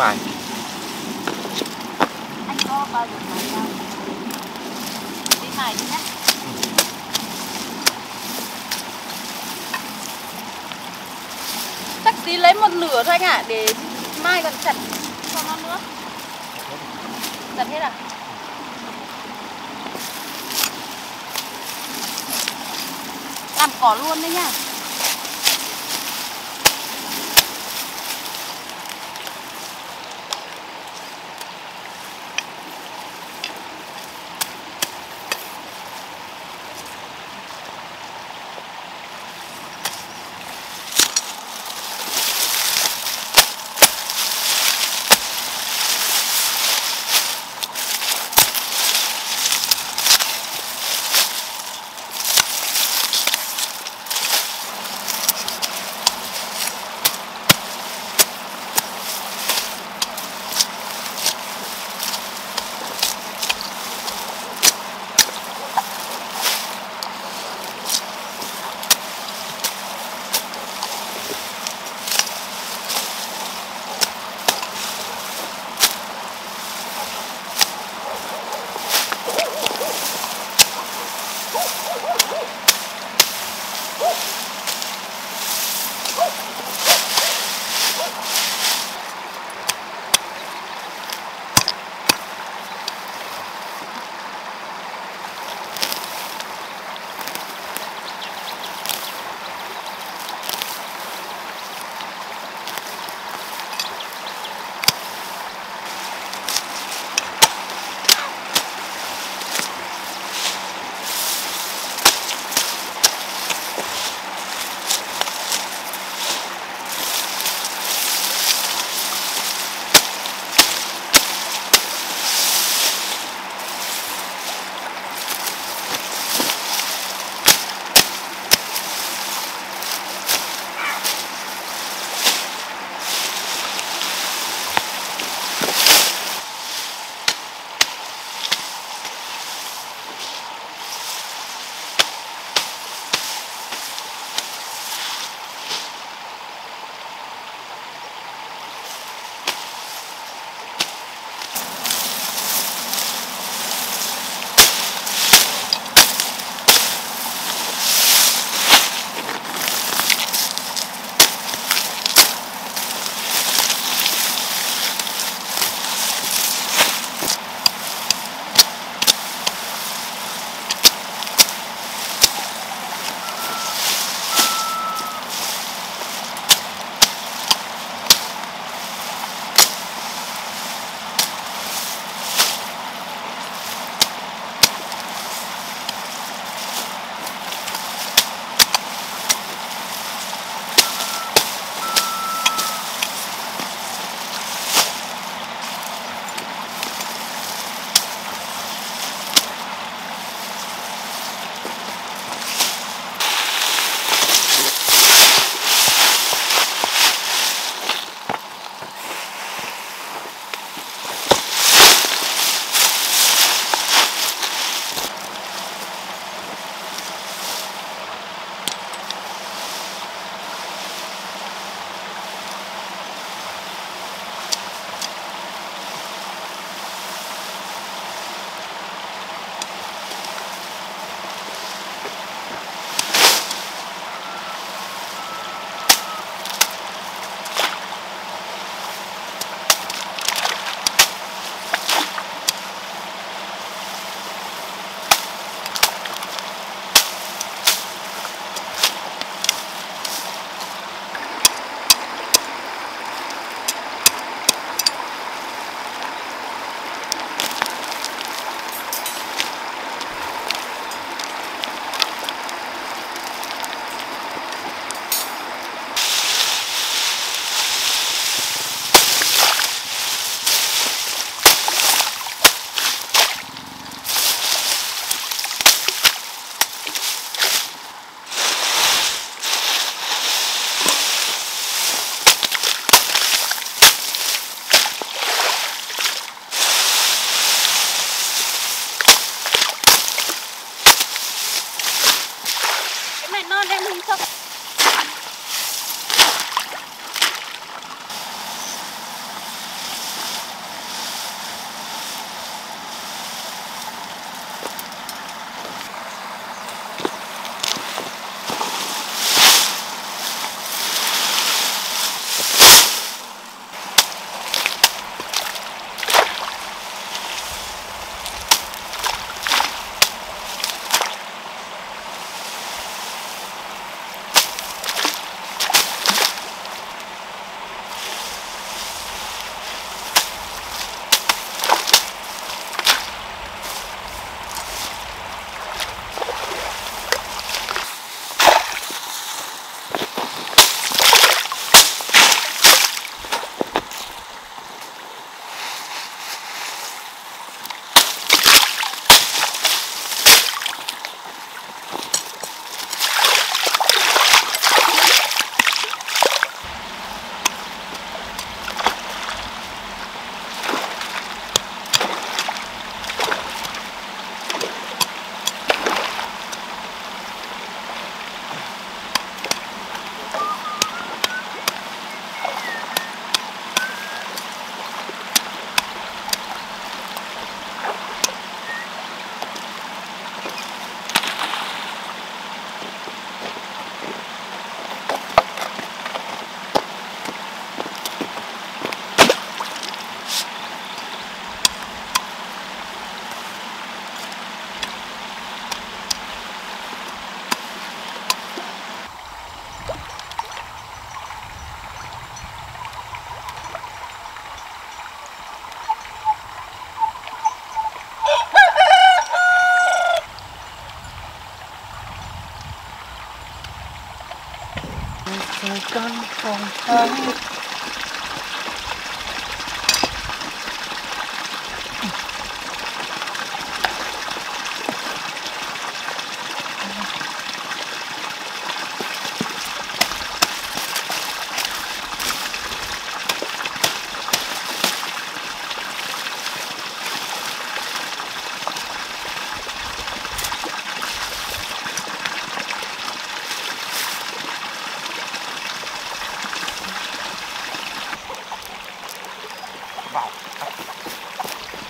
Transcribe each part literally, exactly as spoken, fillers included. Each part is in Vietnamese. bài. Anh có bao giờ bài không? Đi bài đi nhé. Chắc tí lấy một nửa thôi anh ạ, à, để mai còn chặt cho nó nữa. Chặt hết à? Làm cỏ luôn đấy nhá. con còn thơ.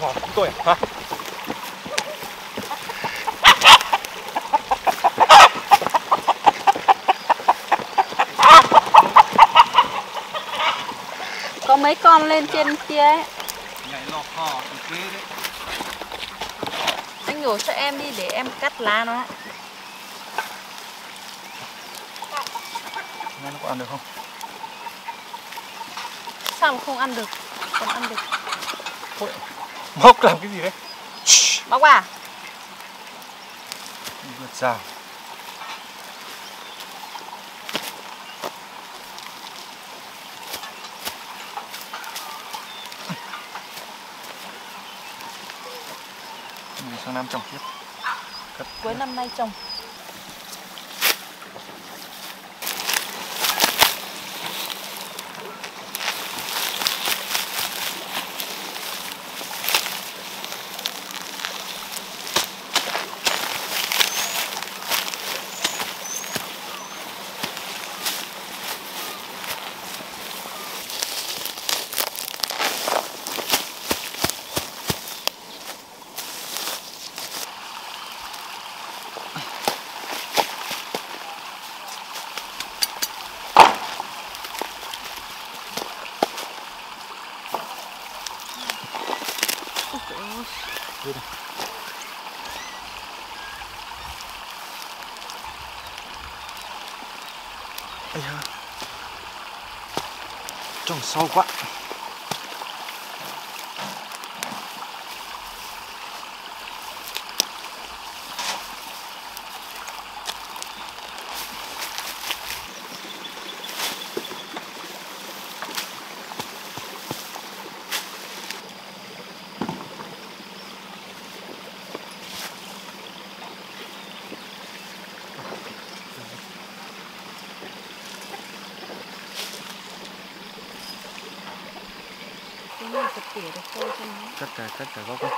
Vào chúng tôi hả? Có mấy con lên trên kia ấy. Nhảy lọt hò từ kia đấy. Anh nhổ cho em đi để em cắt lá nó. Nó có ăn được không? Sao mà không ăn được? Còn ăn được. Thôi. Móc làm cái gì đấy? Móc à? Vượt rào. Mình sang năm trồng tiếp. Cất cuối năm nay trồng. Ây da, trồng sâu quá. Cất cả, cất cả gốc không?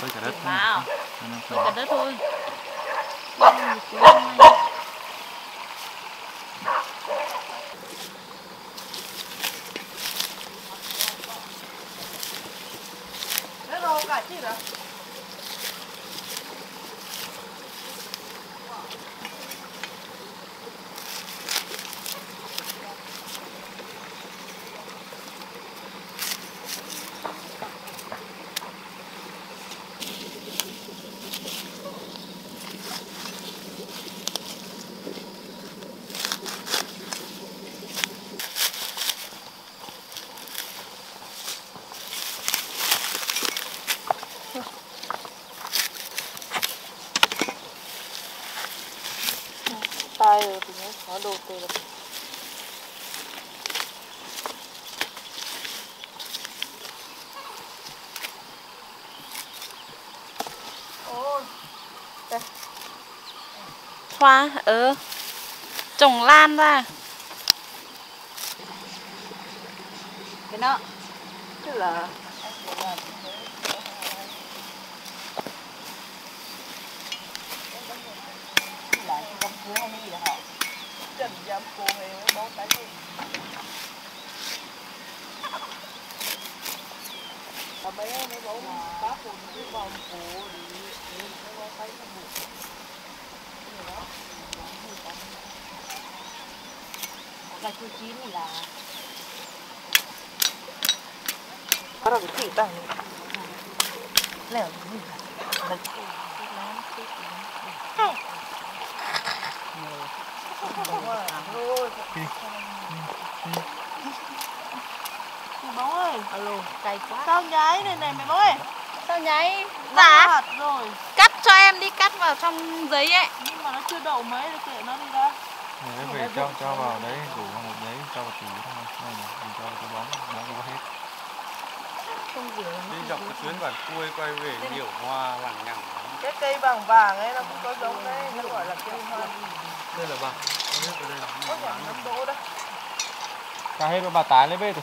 Cất cả đất thôi. Cất cả đất thôi. Đất đâu cả chị đó. Tay rồi thì nó khó đồ từ được. Hoa, ờ, trồng lan ra. Cái nó, tức là là chú chín thì là có cái gì ta lẻo gì là bố ơi, alo, cay quá. Sao nháy này này mày bố ơi? Sao nháy? Dạ. Rồi. Cắt cho em đi, cắt vào trong giấy ấy. Nhưng mà mà nó chưa đậu mấy thì kệ nó đi ra. Để về cho cho vào đấy, đủ vào một đấy, cho vào tủ thôi mà. Này này, mình cho cái bóng, nó không có hết. Không dễ. Đi dọc cái tuyến bản Cui quay về nhiều hoa lằng nhằng. Cái cây bằng vàng ấy nó cũng có giống đấy, nó gọi là cây hoa. Đây là bằng. Đây là có khoảng năm đỗ đấy. Cả hết bà tái lấy về rồi.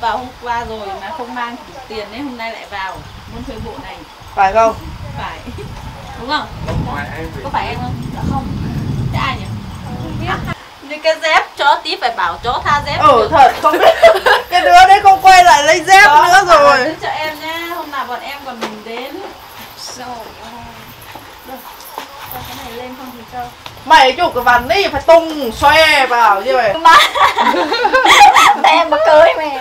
vào hôm qua rồi mà không mang tiền đấy, hôm nay lại vào muốn thuê bộ này phải không? Phải đúng không? Có phải em không? Dạ không. Thế ai nhỉ? Không biết. Như cái dép chó tí phải bảo chó tha dép. Ừ thật không biết. Cái đứa đấy không quay lại lấy dép đó, nữa rồi. Đưa cho em nhá, hôm nào bọn em còn mình đến. Rồi. Cho cái này lên không thì cho. Mày chủ cái vằn đi phải tung xoe vào như vậy. Má. Em mà cưới mày.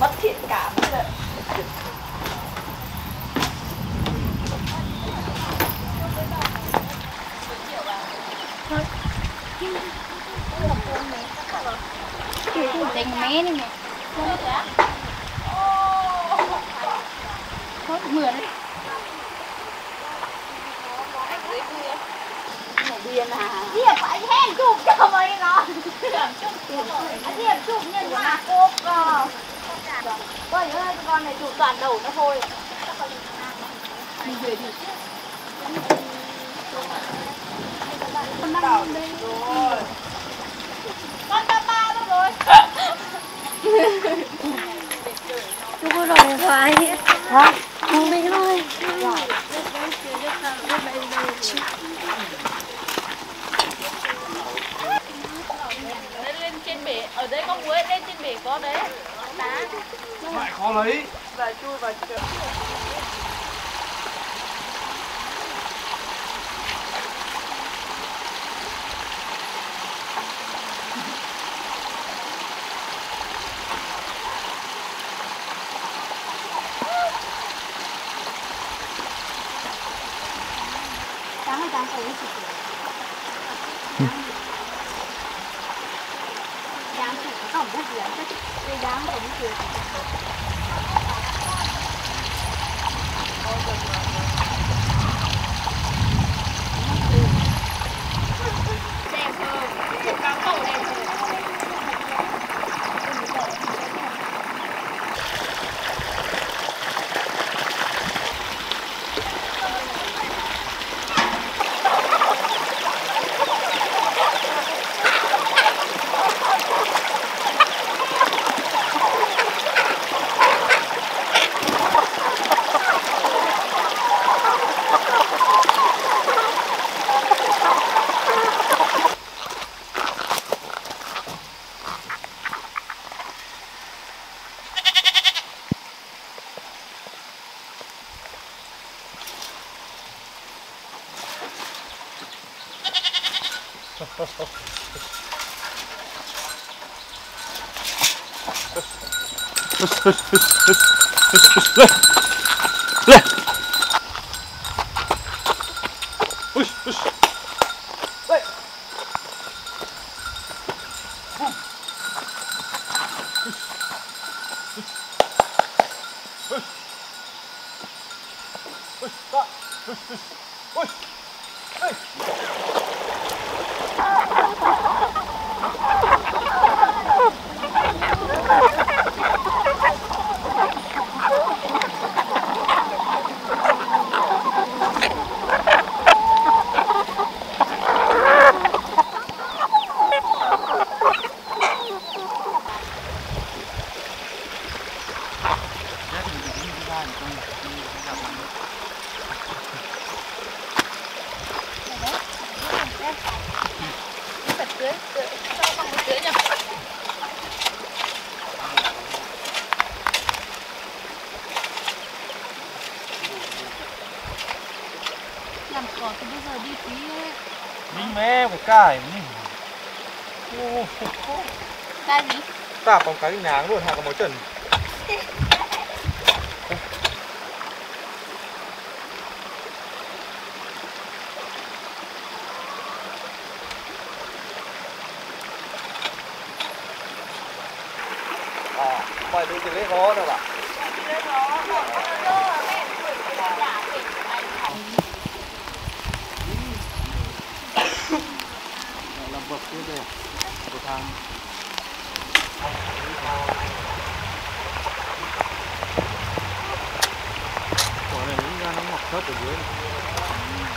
Mất thiện cảm rồi. Đánh mé này mẹ. Có mưa đấy. Anh dưới mưa. Màu biên à. Điệp phải hên chụp cho mấy nó. Điệp chụp nhân mà cốp cò. Bởi vì cái con này chụp toàn đầu nó thôi. Mình về đi. Con đang lên đây. Con ta ba đâu rồi. Chú có đồ hoài hết. Hả? Không biết thôi. Lên trên bể, ở đây có muối lên trên bể có đấy. Lại khó lấy. Lại chui vào chợ. Bóng cái nháng luôn, hạ cả máu trần. À, phải đi cái lễ đó đâu ạ. Làm bậc cái đây, của thằng. Thấp ở dưới.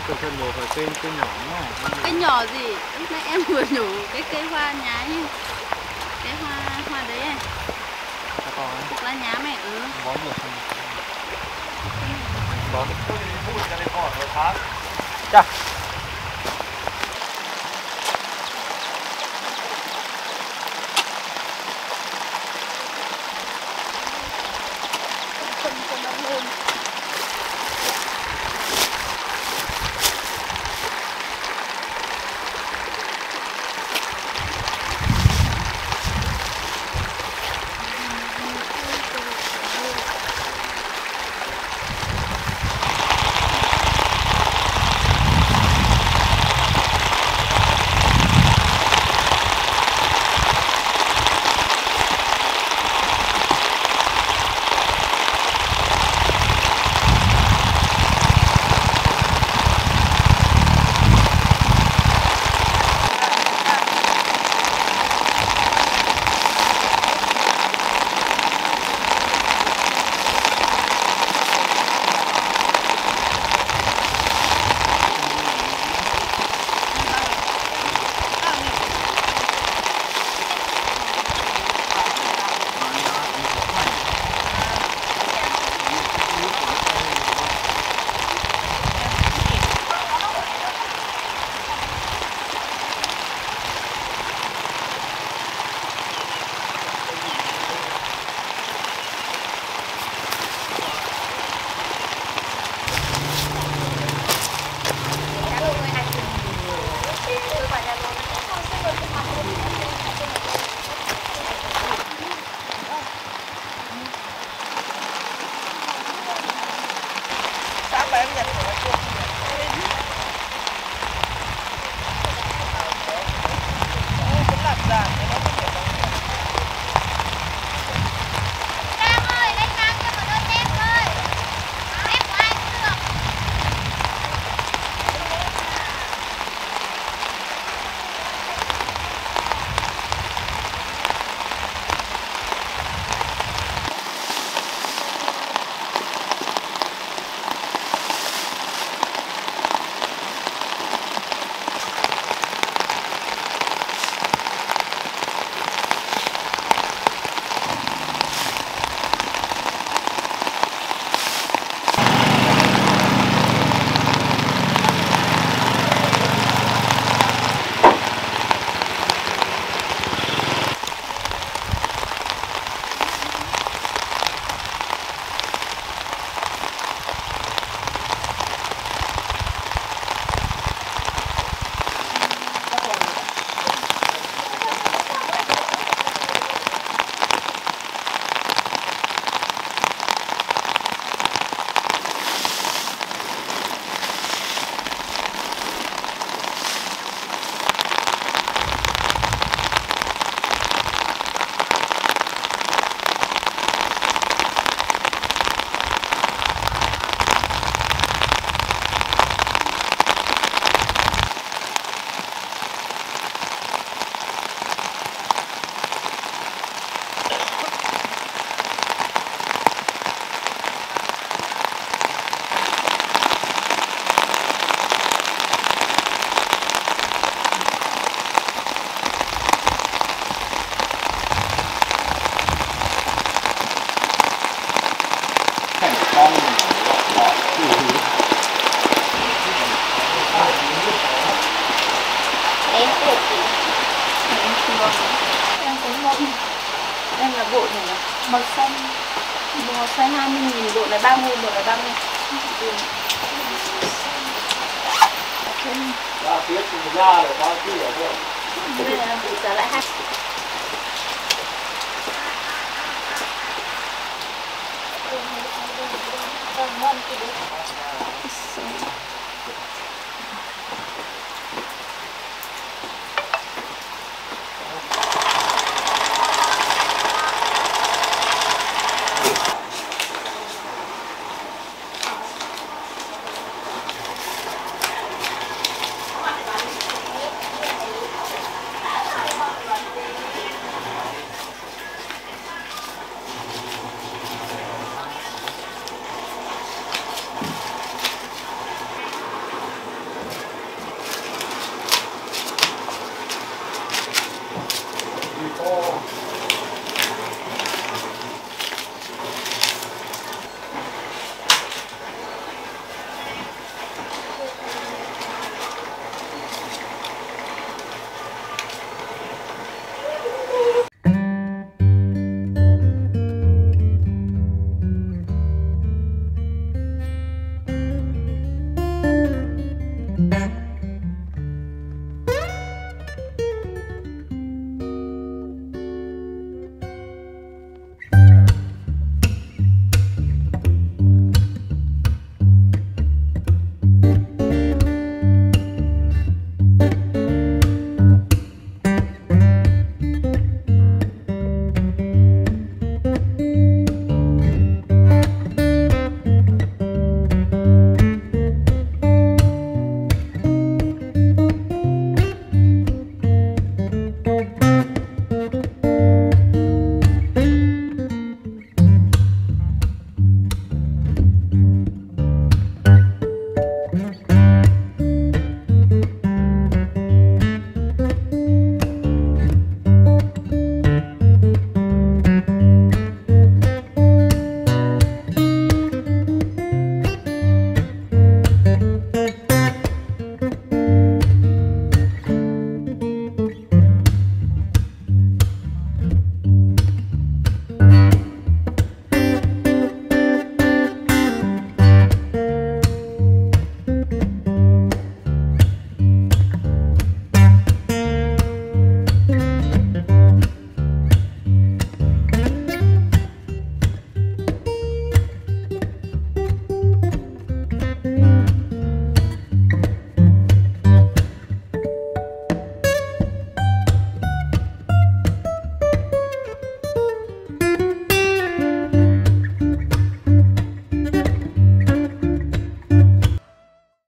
Cây cây mùa phải cây cây nhỏ nhá. Cây nhỏ gì? Lúc nãy em vừa nhổ cái cây hoa nhái. Cái hoa hoa đấy này. Cục lá nhám này ừ. Bón được không? Bón. Bụi ra đây bỏ rồi tháo. Chà. Đây là bộ này là màu xanh. Màu xanh hai mươi nghìn, bộ này ba mươi, bộ này ba mươi. Ba tiết ra rồi, ba tiết rồi thôi. Đây là bộ giá lại hai. Còn ngon thì đúng.